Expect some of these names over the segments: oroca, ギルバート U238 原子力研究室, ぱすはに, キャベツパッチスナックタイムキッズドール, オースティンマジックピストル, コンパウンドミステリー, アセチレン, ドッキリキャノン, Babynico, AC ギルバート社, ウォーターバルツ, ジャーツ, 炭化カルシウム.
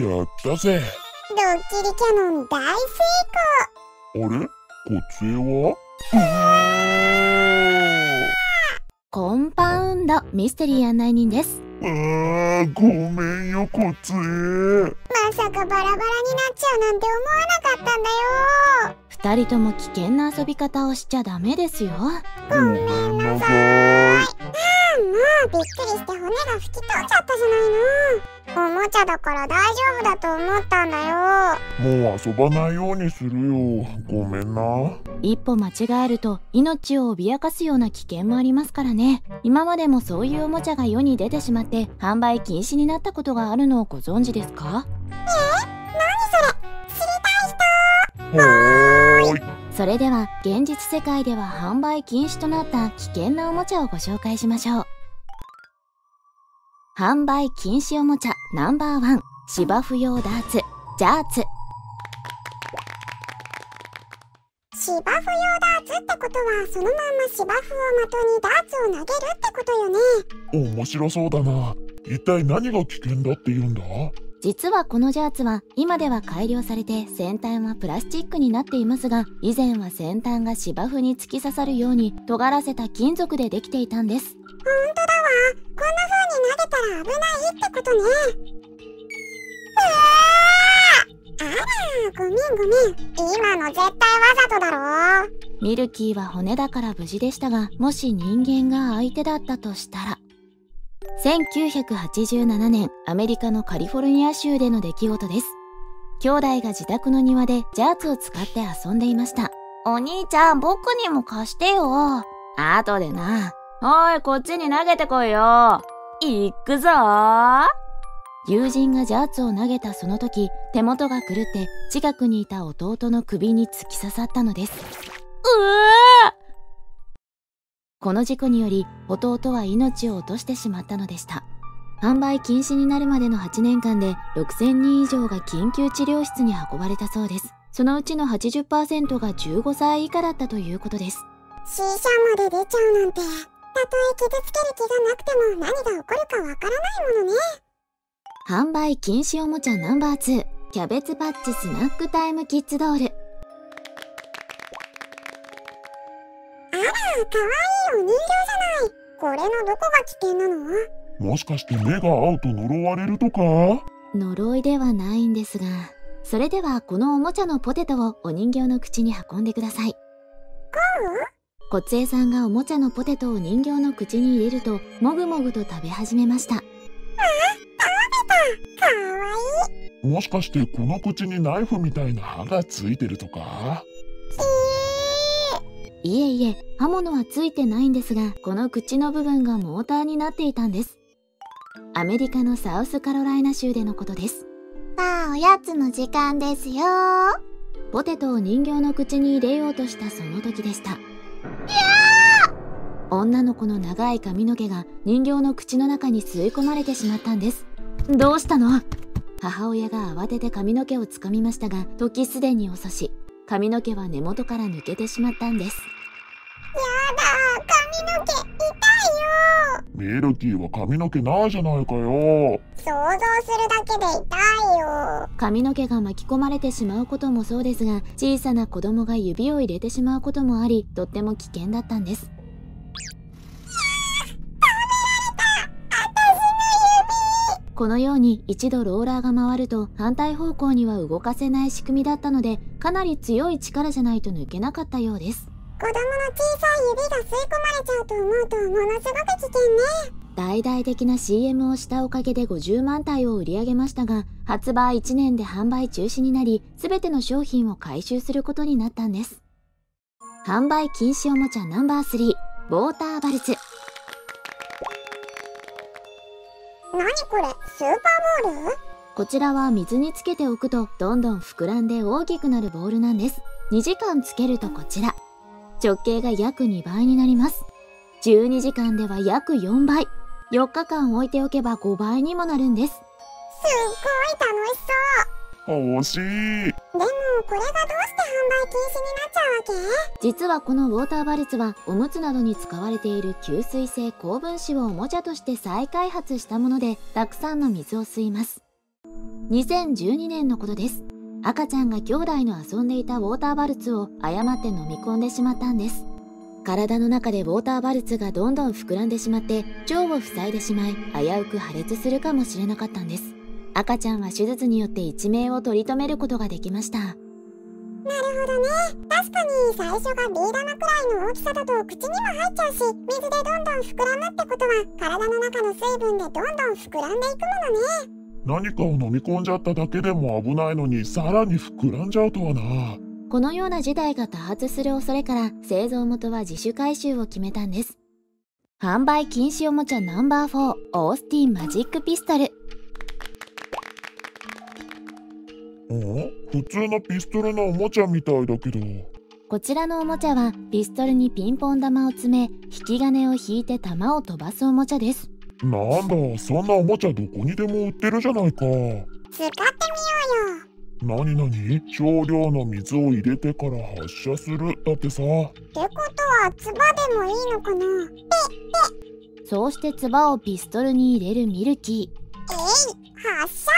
やったぜ。ドッキリキャノン大成功。あれ、こっちはコンパウンドミステリー案内人です。ああ、ごめんよ、こっち。まさかバラバラになっちゃうなんて思わなかったんだよ。二人とも危険な遊び方をしちゃダメですよ。ごめんなさーい。ああ、もうびっくりして骨が吹き飛んじゃったじゃないの。おもちゃだから大丈夫だと思ったんだよ。もう遊ばないようにするよ。ごめんな。一歩間違えると命を脅かすような危険もありますからね。今までもそういうおもちゃが世に出てしまって販売禁止になったことがあるのをご存知ですか？え？何それ？知りたい人。それでは現実世界では販売禁止となった危険なおもちゃをご紹介しましょう。販売禁止おもちゃナンバー1、芝生用ダーツ、ジャーツ。芝生用ダーツってことはそのまんま芝生を的にダーツを投げるってことよね。面白そうだな。一体何が危険だって言うんだ？実はこのジャーツは今では改良されて先端はプラスチックになっていますが、以前は先端が芝生に突き刺さるように尖らせた金属でできていたんです。ほんとだわ。こんな風に投げたら危ないってことね。うわー、あら、ごめんごめん。今の絶対わざとだろ。ミルキーは骨だから無事でしたが、もし人間が相手だったとしたら。1987年、アメリカのカリフォルニア州での出来事です。兄弟が自宅の庭でジャーツを使って遊んでいました。お兄ちゃん、僕にも貸してよ。あとでな。おい、こっちに投げてこいよ。行くぞー。友人がジャーツを投げたその時、手元が狂って近くにいた弟の首に突き刺さったのです。うわー！この事故により弟は命を落としてしまったのでした。販売禁止になるまでの8年間で6000人以上が緊急治療室に運ばれたそうです。そのうちの 80% が15歳以下だったということです。 C 社まで出ちゃうなんて、たとえ傷つける気がなくても何が起こるかわからないものね。販売禁止おもちゃナンバー2、キャベツパッチスナックタイムキッズドール。かわいいお人形じゃない。これのどこが危険なの？もしかして目が合うと呪われるとか？呪いではないんですが。それではこのおもちゃのポテトをお人形の口に運んでください。こう？こつえさんがおもちゃのポテトを人形の口に入れると、もぐもぐと食べ始めました。あ、食べた。かわいい。もしかしてこの口にナイフみたいな歯がついてるとか？いえいえ、刃物はついてないんですが、この口の部分がモーターになっていたんです。アメリカのサウスカロライナ州でのことです。さあ、おやつの時間ですよ。ポテトを人形の口に入れようとしたその時でした。いやー！女の子の長い髪の毛が人形の口の中に吸い込まれてしまったんです。どうしたの？母親が慌てて髪の毛をつかみましたが、時すでに遅し、髪の毛は根元から抜けてしまったんです。やだー、髪の毛痛いよ。ミルキーは髪の毛ないじゃないかよ。想像するだけで痛いよ。髪の毛が巻き込まれてしまうこともそうですが、小さな子供が指を入れてしまうこともあり、とっても危険だったんです。このように一度ローラーが回ると反対方向には動かせない仕組みだったので、かなり強い力じゃないと抜けなかったようです。子供の小さい指が吸い込まれちゃうと思うと、ものすごく危険ね。大々的な CM をしたおかげで50万体を売り上げましたが、発売1年で販売中止になり、全ての商品を回収することになったんです。販売禁止おもちゃナンバー3、ウォーターバルツ。なにこれ、スーパーボール？こちらは水につけておくとどんどん膨らんで大きくなるボールなんです。2時間つけるとこちら。直径が約2倍になります。12時間では約4倍。4日間置いておけば5倍にもなるんです。すっごい楽しそう。惜しい。でもこれがどうして販売禁止になっちゃうわけ？実はこのウォーターバルツはおむつなどに使われている吸水性高分子をおもちゃとして再開発したもので、たくさんの水を吸います。2012年のことです。赤ちゃんが兄弟の遊んでいたウォーターバルツを誤って飲み込んでしまったんです。体の中でウォーターバルツがどんどん膨らんでしまって腸を塞いでしまい、危うく破裂するかもしれなかったんです。赤ちゃんは手術によって一命を取り留めることができました。なるほどね。確かに最初がビー玉くらいの大きさだと口にも入っちゃうし、水でどんどん膨らむってことは体の中の水分でどんどん膨らんでいくものね。何かを飲み込んじゃっただけでも危ないのに、さらに膨らんじゃうとはな。このような事態が多発する恐れから、製造元は自主回収を決めたんです。販売禁止おもちゃナンバー4、オースティンマジックピストル。普通のピストルのおもちゃみたいだけど。こちらのおもちゃは、ピストルにピンポン玉を詰め、引き金を引いて玉を飛ばすおもちゃです。なんだ、そんなおもちゃどこにでも売ってるじゃないか。使ってみようよ。なになに？少量の水を入れてから発射するだってさ。ってことはつばでもいいのかな？そうしてつばをピストルに入れるミルキー。発射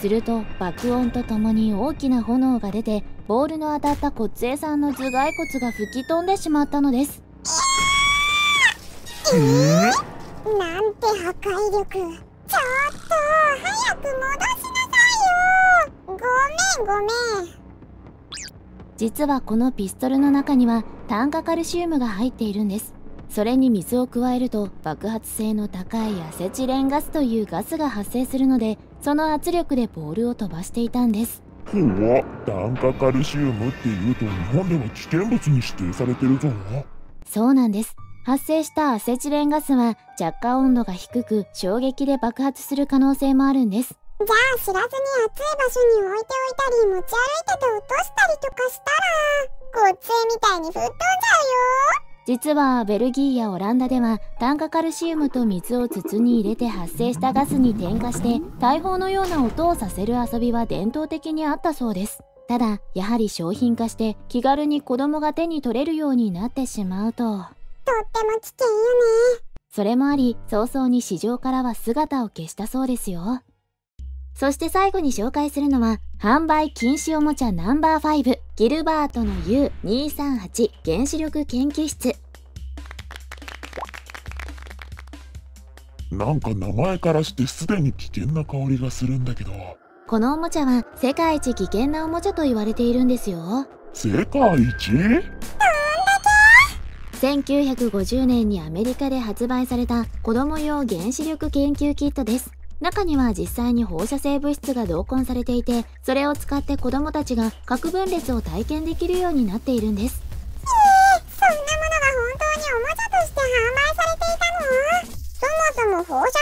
すると爆音とともに大きな炎が出て、ボールの当たったこつえさんの頭蓋骨が吹き飛んでしまったのです。なんて破壊力。ちょっと早く戻しなさいよ。ごめん。実はこのピストルの中には炭化カルシウムが入っているんです。それに水を加えると爆発性の高いアセチレンガスというガスが発生するので、その圧力でボールを飛ばしていたんです。怖っ。炭化カルシウムっていうと日本では危険物に指定されてるぞ。そうなんです。発生したアセチレンガスは着火温度が低く、衝撃で爆発する可能性もあるんです。じゃあ知らずに暑い場所に置いておいたり、持ち歩いてて落としたりとかしたら、こっちみたいに吹っ飛んじゃうよ。実はベルギーやオランダでは炭化カルシウムと水を筒に入れて発生したガスに点火して大砲のような音をさせる遊びは伝統的にあったそうです。ただやはり商品化して気軽に子供が手に取れるようになってしまうと、とっても危険よね。それもあり早々に市場からは姿を消したそうですよ。そして最後に紹介するのは、販売禁止おもちゃナンバー5、ギルバートの U238 原子力研究室。なんか名前からしてすでに危険な香りがするんだけど。このおもちゃは世界一危険なおもちゃと言われているんですよ。世界一？1950年にアメリカで発売された子供用原子力研究キットです。中には実際に放射性物質が同梱されていて、それを使って子どもたちが核分裂を体験できるようになっているんです。そんなものが本当におもちゃとして販売されていたの？そもそも放射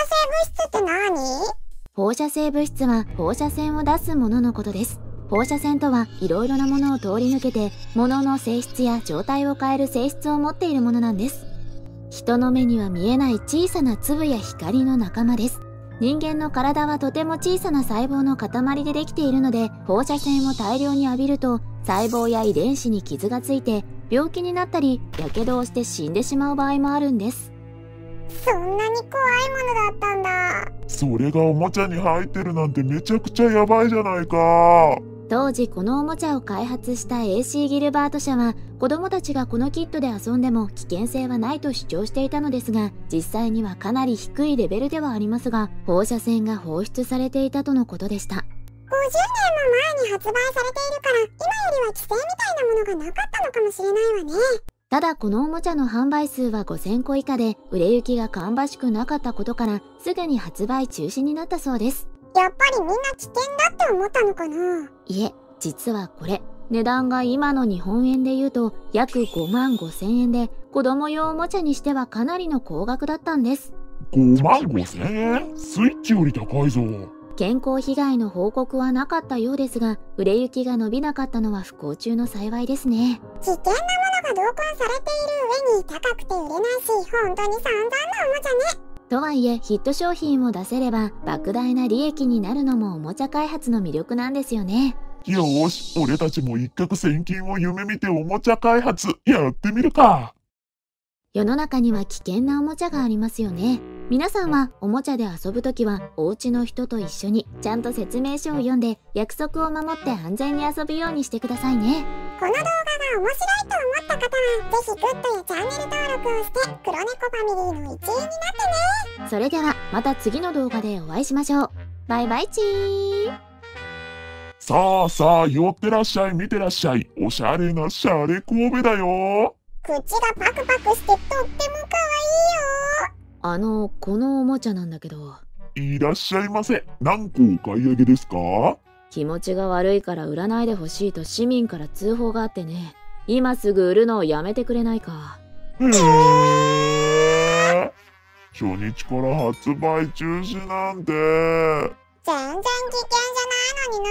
性物質って何？放射性物質は放射線を出すもののことです。放射線とはいろいろなものを通り抜けて、物の性質や状態を変える性質を持っているものなんです。人の目には見えない小さな粒や光の仲間です。人間の体はとても小さな細胞の塊でできているので、放射線を大量に浴びると細胞や遺伝子に傷がついて病気になったりやけどをして死んでしまう場合もあるんです。そんなに怖いものだったんだ。それがおもちゃに入ってるなんてめちゃくちゃやばいじゃないか。当時このおもちゃを開発した AC ギルバート社は、子どもたちがこのキットで遊んでも危険性はないと主張していたのですが、実際にはかなり低いレベルではありますが、放射線が放出されていたとのことでした。50年も前に発売されているから、今よりは規制みたいなものがなかったのかもしれないわね。ただこのおもちゃの販売数は5000個以下で、売れ行きが芳しくなかったことからすぐに発売中止になったそうです。やっぱりみんな危険だって思ったのかな。いえ、実はこれ値段が今の日本円で言うと約55000円で、子供用おもちゃにしてはかなりの高額だったんです。55000円？スイッチより高いぞ。健康被害の報告はなかったようですが、売れ行きが伸びなかったのは不幸中の幸いですね。危険なものが同梱されている上に高くて売れないし、本当に散々なおもちゃね。とはいえヒット商品を出せれば莫大な利益になるのもおもちゃ開発の魅力なんですよね。よーし、俺たちも一攫千金を夢見ておもちゃ開発やってみるか。世の中には危険なおもちゃがありますよね。皆さんはおもちゃで遊ぶときはお家の人と一緒にちゃんと説明書を読んで約束を守って安全に遊ぶようにしてくださいね。この動画が面白いと思った方はぜひグッドやチャンネル登録をして黒猫ファミリーの一員になってね。それではまた次の動画でお会いしましょう。バイバイチー。さあさあ、寄ってらっしゃい、見てらっしゃい。おしゃれなシャレ神戸だよ。口がパクパクしてとっても可愛いよ。このおもちゃなんだけど。いらっしゃいませ。何個お買い上げですか？気持ちが悪いから売らないでほしいと市民から通報があってね。今すぐ売るのをやめてくれないか。へえ。初日から発売中止なんて。全然危険じゃないのにな。